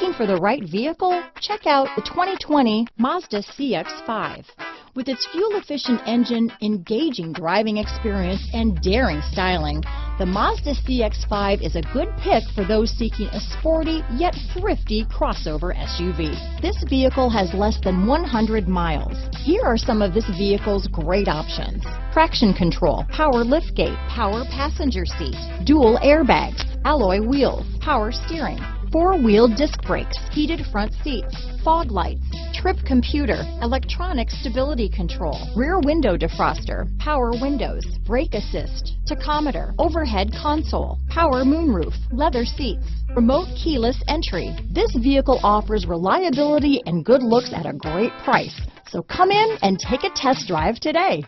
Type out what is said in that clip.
Looking for the right vehicle? Check out the 2020 Mazda CX-5. With its fuel-efficient engine, engaging driving experience, and daring styling, the Mazda CX-5 is a good pick for those seeking a sporty yet thrifty crossover SUV. This vehicle has less than 100 miles. Here are some of this vehicle's great options: traction control, power liftgate, power passenger seat, dual airbags, alloy wheels, power steering, four-wheel disc brakes, heated front seats, fog lights, trip computer, electronic stability control, rear window defroster, power windows, brake assist, tachometer, overhead console, power moonroof, leather seats, remote keyless entry. This vehicle offers reliability and good looks at a great price. So come in and take a test drive today.